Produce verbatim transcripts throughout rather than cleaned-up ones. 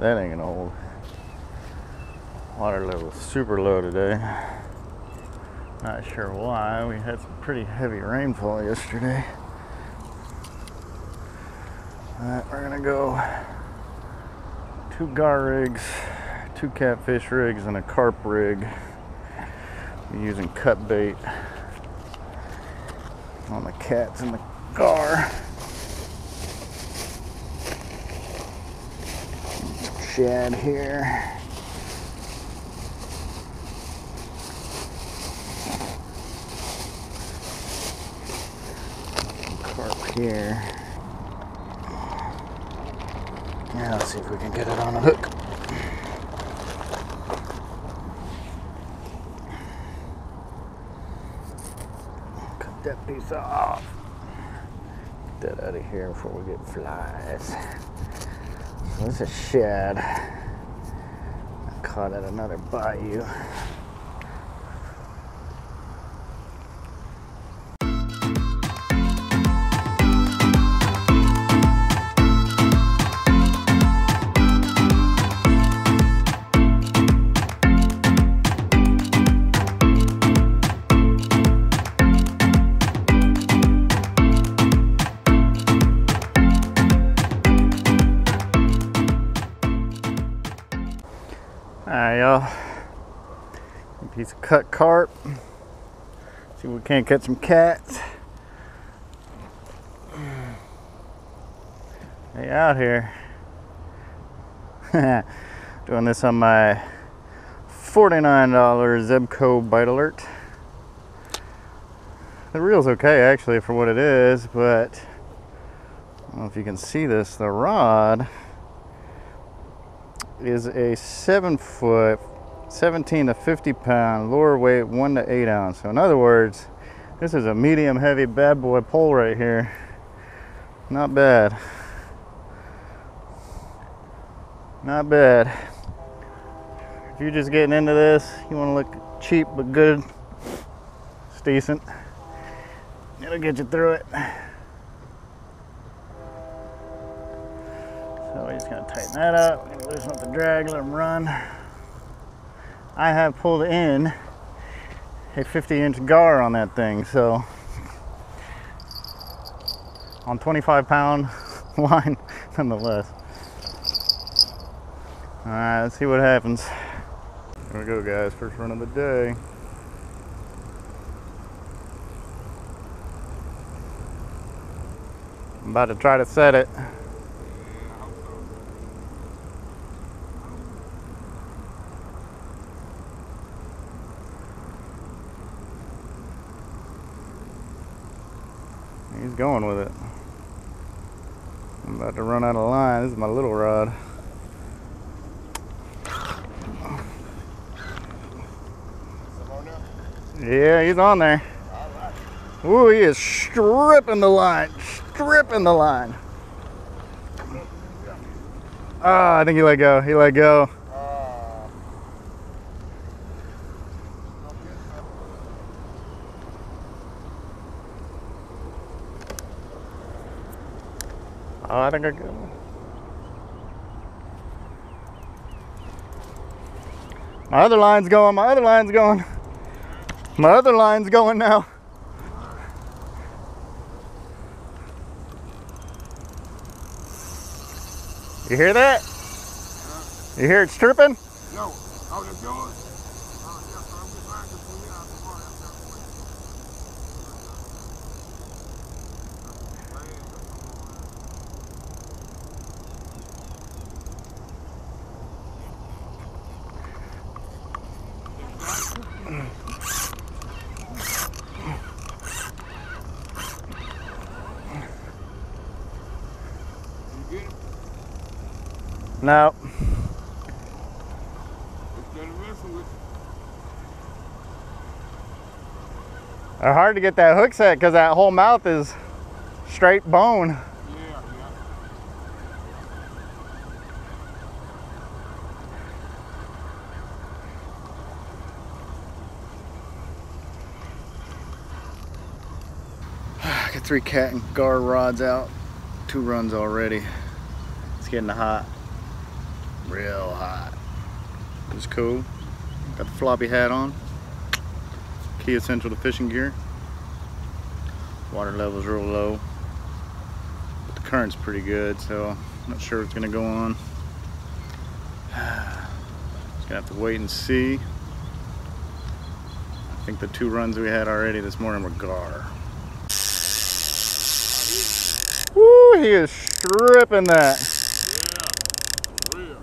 That ain't gonna hold. Water level is super low today. Not sure why. We had some pretty heavy rainfall yesterday. Alright, we're gonna go two gar rigs, two catfish rigs, and a carp rig. We're using cut bait on the cats and the gar. Shad here. Carp here. Now let's see if we can get it on a hook. Cut that piece off. Get that out of here before we get flies. This is shad I caught at another bayou. Alright, y'all. Piece of cut carp. See if we can't catch some cats. They out here. Doing this on my forty-nine dollar Zebco Bite Alert. The reel's okay, actually, for what it is, but I don't know if you can see this. The rod is a seven foot, seventeen to fifty pound, lure weight one to eight ounce. So in other words, this is a medium heavy bad boy pole right here. Not bad, not bad. If you're just getting into this, you want to look cheap but good, it's decent. It'll get you through it. So we're just gonna tighten that up. We're gonna loosen up the drag, let them run. I have pulled in a fifty inch gar on that thing, so on twenty-five pound line nonetheless. All right, let's see what happens. Here we go, guys, first run of the day. I'm about to try to set it. He's going with it. I'm about to run out of line. This is my little rod. Yeah, he's on there. Ooh, he is stripping the line. Stripping the line. Ah, oh, I think he let go. He let go. Oh, I think I got one. My other line's going, my other line's going. My other line's going now. You hear that? You hear it stripping? No. Oh, they're going. No. It's hard to get that hook set because that whole mouth is straight bone. Yeah, yeah. I got three cat and gar rods out. Two runs already. It's getting hot. real hot. It was cool. Got the floppy hat on. Key essential to fishing gear. Water level's real low. But the current's pretty good, so I'm not sure what's gonna go on. Just gonna have to wait and see. I think the two runs we had already this morning were gar. Woo, he is stripping that. Yeah, for real.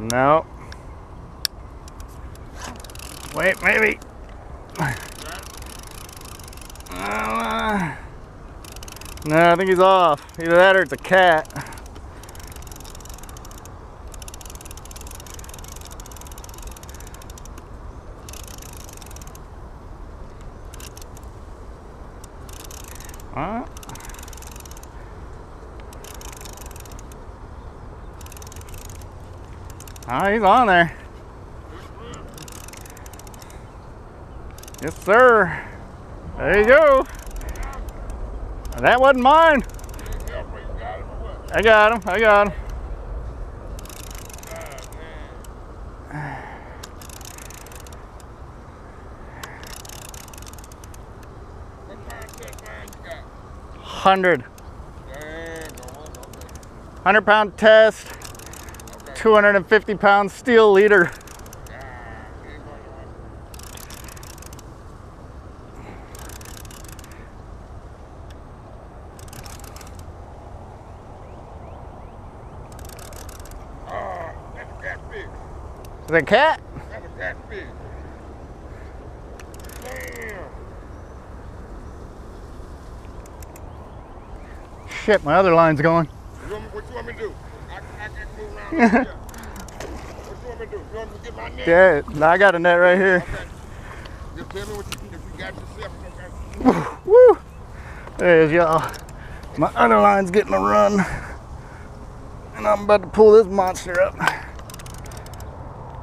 No. Wait, maybe. Uh, no, I think he's off. Either that or it's a cat. Uh. Oh, he's on there. Yes, sir. There you go. That wasn't mine. I got him. I got him. Hundred. Hundred pound test. Two hundred and fifty pound steel leader. Is it a cat? That was that big. Damn. Shit, my other line's going. What you want me to do? I can move around. What you want me to do? You want me to get my net? Yeah, no, I got a net right here. Okay. Just tell me what you, if you got yourself. Okay. Woo, woo. There it is, y'all. My other line's getting a run. And I'm about to pull this monster up.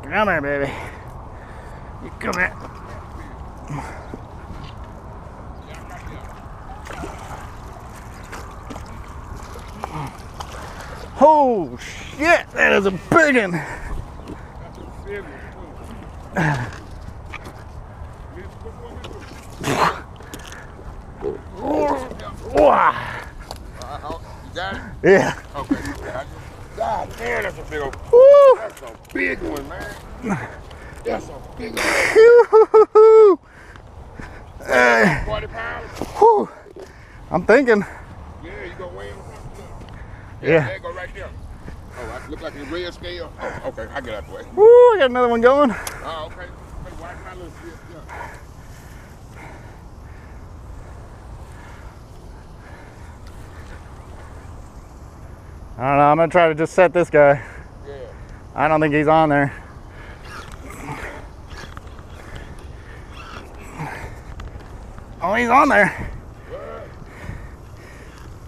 Come here, baby. You come here. Oh shit, that is a big one. Yeah. Okay. God damn, that's a big old. Woo. That's a big one, man. That's a big one. uh, forty pounds? Whew. I'm thinking. Yeah, you go way in the front. Yeah. Yeah. There go right there. Oh, I look like a red scale. Oh, okay, I get out the way. Woo, I got another one going. Oh, okay. Wait, why my little shit? Yeah. I don't know, I'm gonna try to just set this guy. Yeah. I don't think he's on there. Oh, he's on there. What?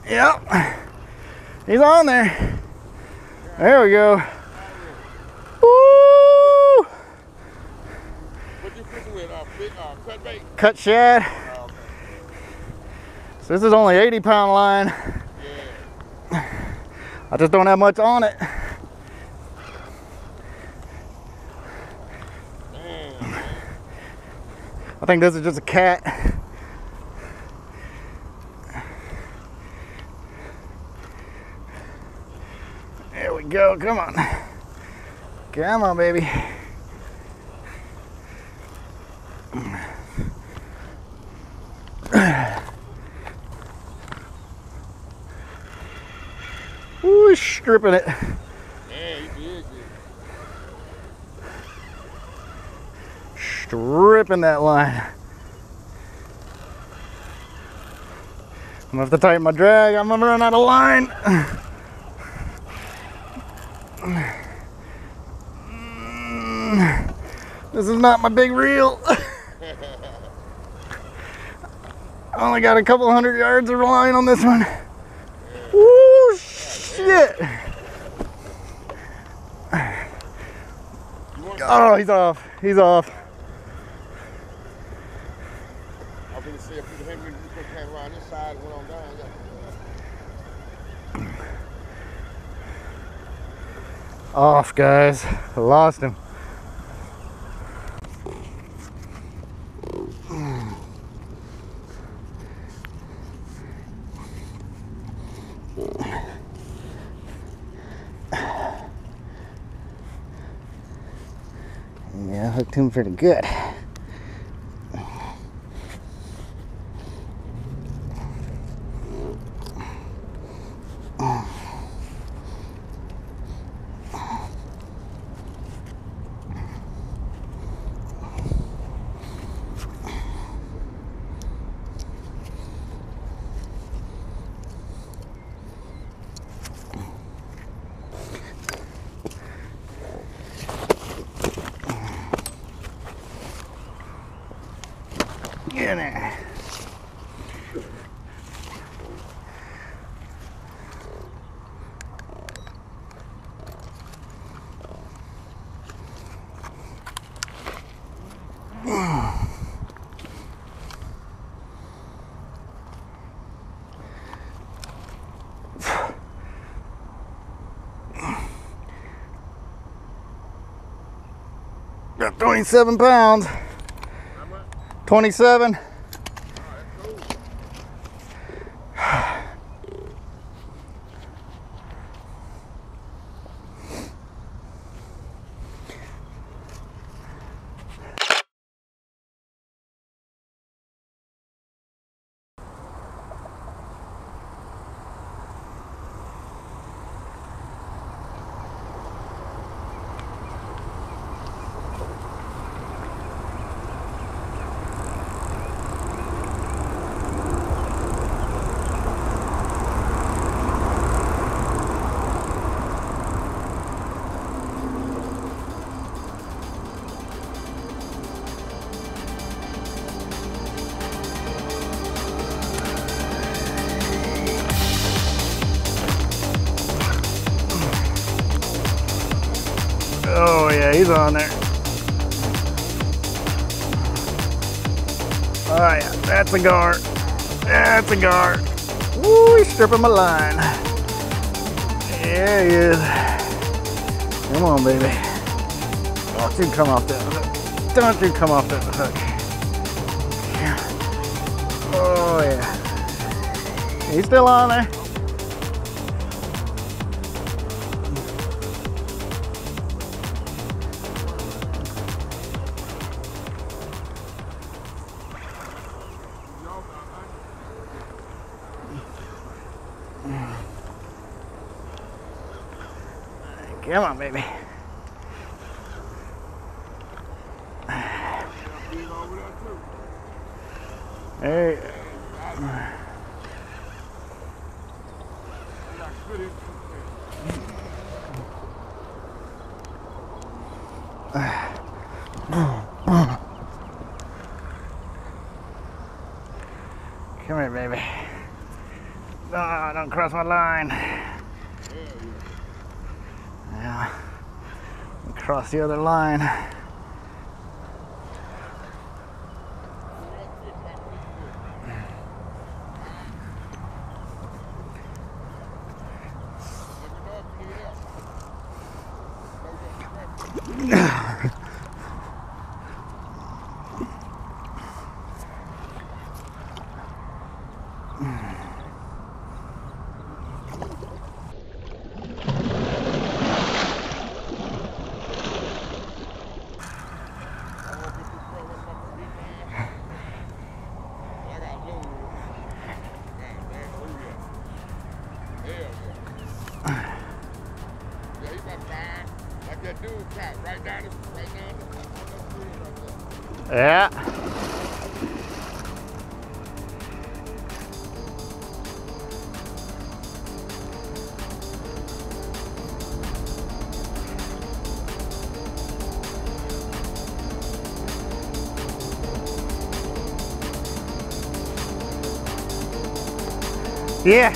Yep. He's on there. There we go. Woo! What you fishing with? Uh, big, uh, cut bait? Cut shad. Oh, okay. So this is only eighty pound line. I just don't have much on it. Damn. I think this is just a cat. There we go, come on. Come on, baby. Stripping it. Yeah, you did good. Stripping that line. I'm gonna have to tighten my drag. I'm gonna run out of line. This is not my big reel. I only got a couple hundred yards of line on this one. Woo, shit. Oh, he's off. He's off. Off, guys. I lost him. Yeah, hooked him pretty good. In there. Got twenty-seven pounds. twenty-seven. Oh, that's cool. Oh yeah, he's on there. Oh yeah, that's a gar. That's a gar. Woo, he's stripping my line. Yeah, he is. Come on, baby. Don't you come off that hook. Don't you come off that hook. Yeah. Oh yeah. He's still on there. Come on, baby. Hey. Come here, baby. No, don't cross my line. Yeah, across the other line. Yeah. Yeah.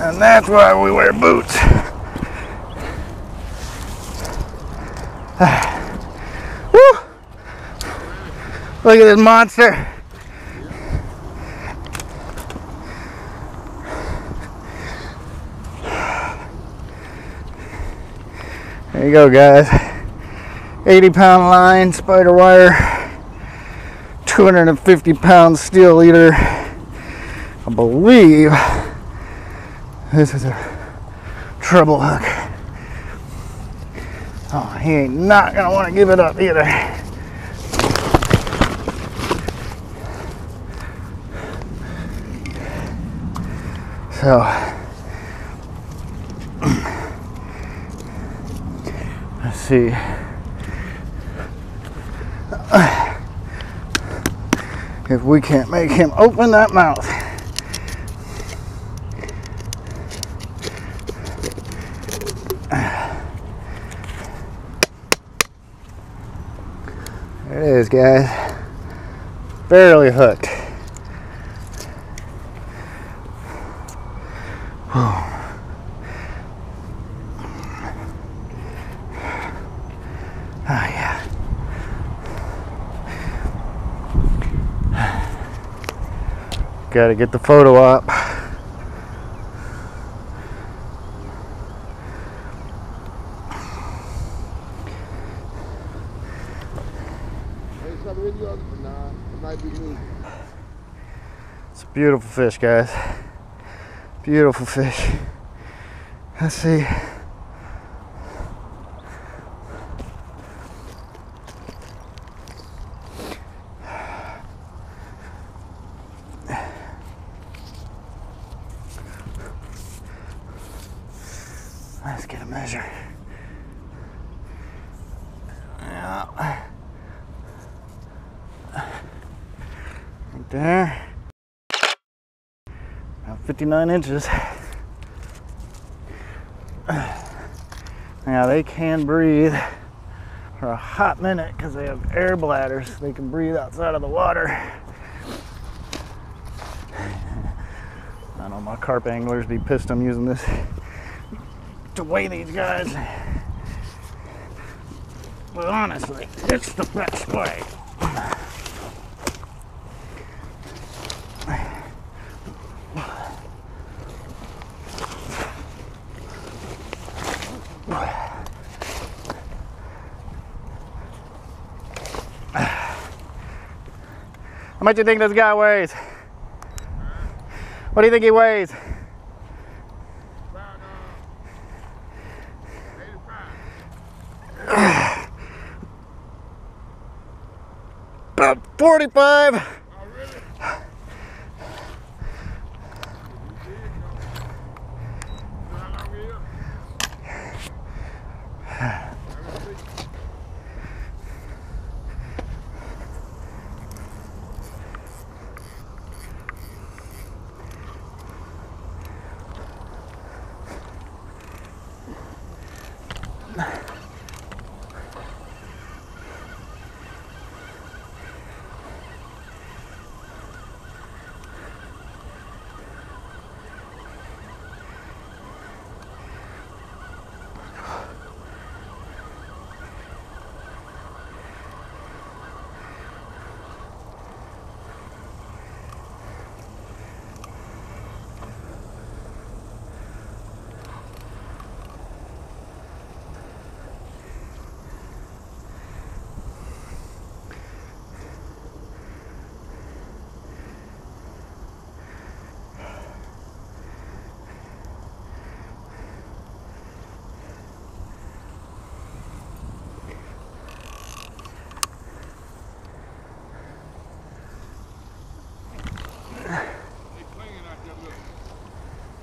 And that's why we wear boots. Woo! Look at this monster. There you go, guys. eighty pound line, spider wire, two hundred fifty pound steel leader. I believe this is a treble hook. Oh, he ain't not gonna want to give it up either. So let's see. If we can't make him open that mouth. There it is, guys. Barely hooked. Whew. Oh yeah. Gotta get the photo up. It's a beautiful fish, guys. Beautiful fish. Let's see. Let's get a measure. Yeah. Right there. About fifty-nine inches. Now they can breathe for a hot minute because they have air bladders. They can breathe outside of the water. I know my carp anglers be pissed I'm using this to weigh these guys. But honestly, it's the best way. How much do you think this guy weighs? What do you think he weighs? About forty-five. Oh, really?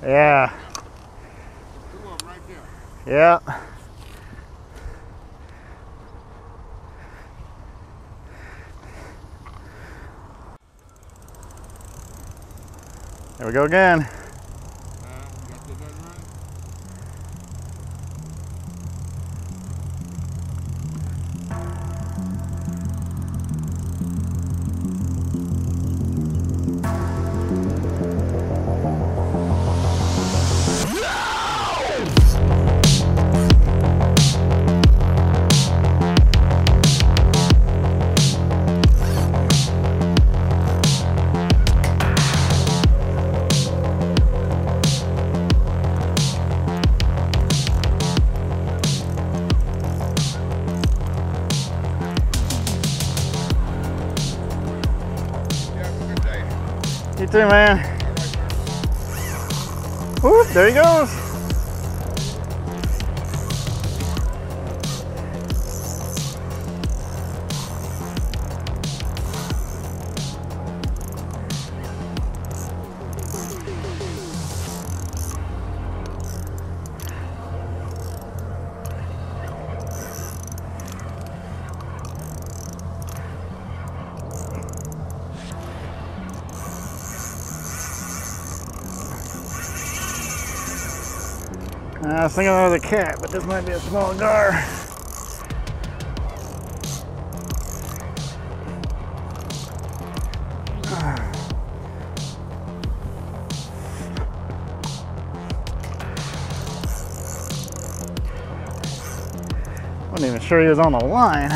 Yeah. Two of them right there. Yeah. There we go again. Uh, you got that done right. You too, man. Woo, there he goes. I was thinking that was a cat, but this might be a small gar. I wasn't even sure he was on the line.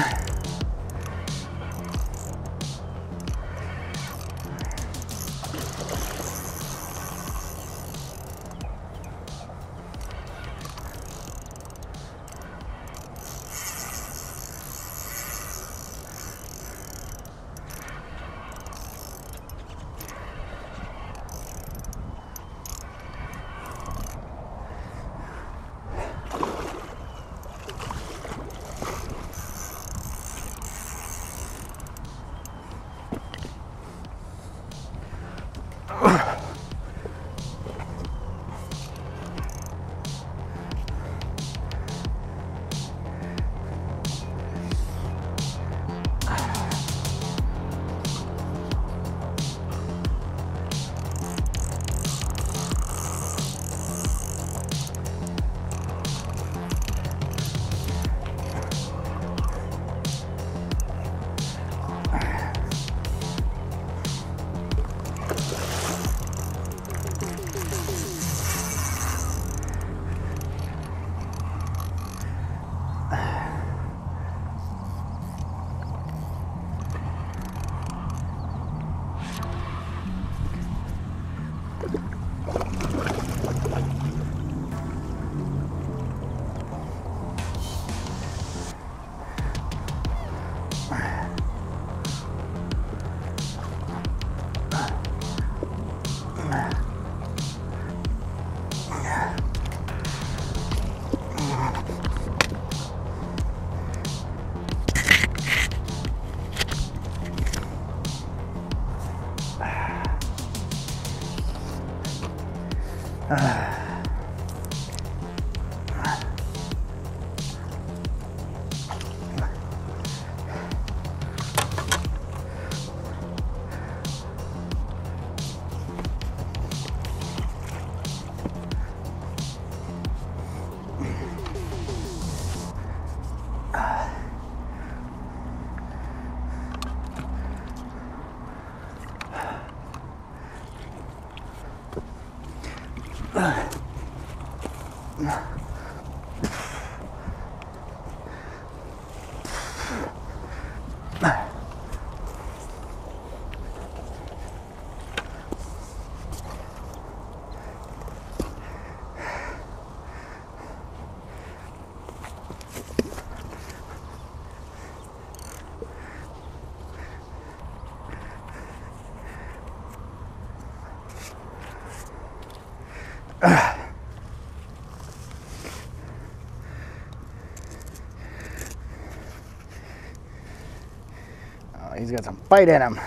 He's got some bite in him.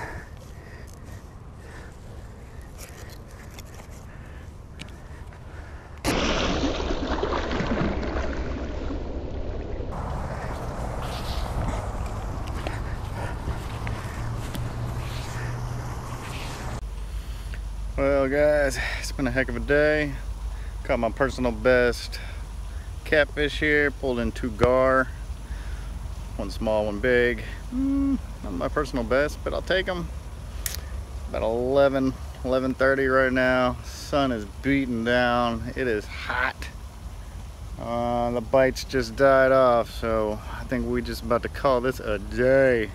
Well guys, it's been a heck of a day. Caught my personal best catfish here, pulled in two gar, one small, one big. Mm, not my personal best, but I'll take them. About eleven, eleven thirty right now. Sun is beating down, it is hot. Uh, the bites just died off, so I think we just about to call this a day.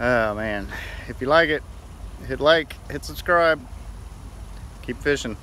Oh man, if you like it, hit like, hit subscribe, keep fishing.